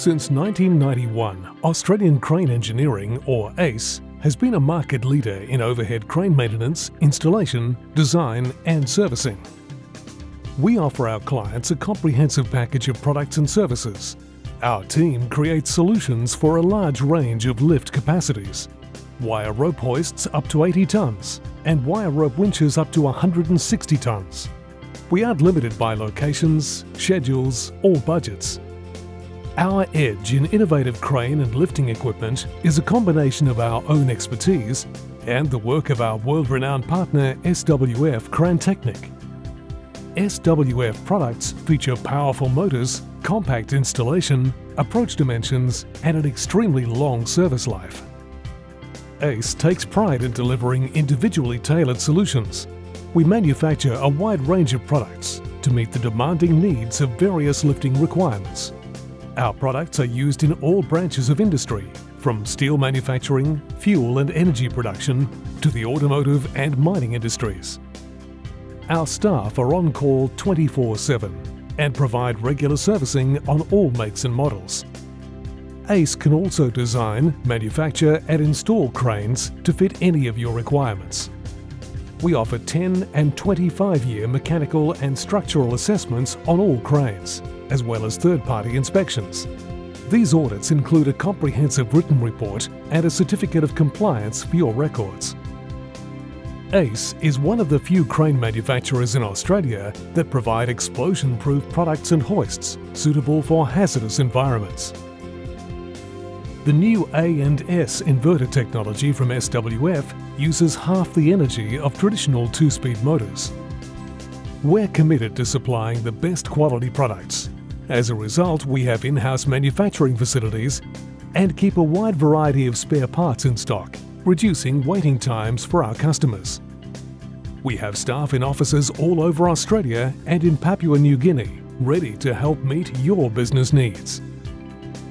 Since 1991, Australian Crane Engineering, or ACE, has been a market leader in overhead crane maintenance, installation, design and servicing. We offer our clients a comprehensive package of products and services. Our team creates solutions for a large range of lift capacities. Wire rope hoists up to 80 tonnes and wire rope winches up to 160 tonnes. We aren't limited by locations, schedules or budgets. Our edge in innovative crane and lifting equipment is a combination of our own expertise and the work of our world-renowned partner SWF Crantechnik. SWF products feature powerful motors, compact installation, approach dimensions and an extremely long service life. ACE takes pride in delivering individually tailored solutions. We manufacture a wide range of products to meet the demanding needs of various lifting requirements. Our products are used in all branches of industry, from steel manufacturing, fuel and energy production, to the automotive and mining industries. Our staff are on call 24/7 and provide regular servicing on all makes and models. ACE can also design, manufacture and install cranes to fit any of your requirements. We offer 10 and 25-year mechanical and structural assessments on all cranes, as well as third-party inspections. These audits include a comprehensive written report and a certificate of compliance for your records. ACE is one of the few crane manufacturers in Australia that provide explosion-proof products and hoists suitable for hazardous environments. The new AS inverter technology from SWF uses half the energy of traditional two-speed motors. We're committed to supplying the best quality products. As a result, we have in-house manufacturing facilities and keep a wide variety of spare parts in stock, reducing waiting times for our customers. We have staff in offices all over Australia and in Papua New Guinea, ready to help meet your business needs.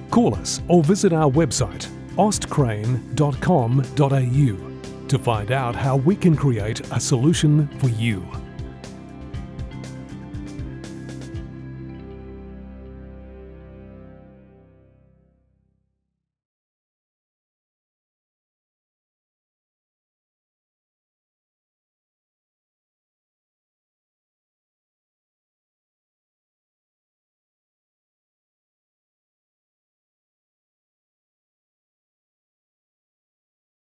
Call us or visit our website, austcrane.com.au, to find out how we can create a solution for you.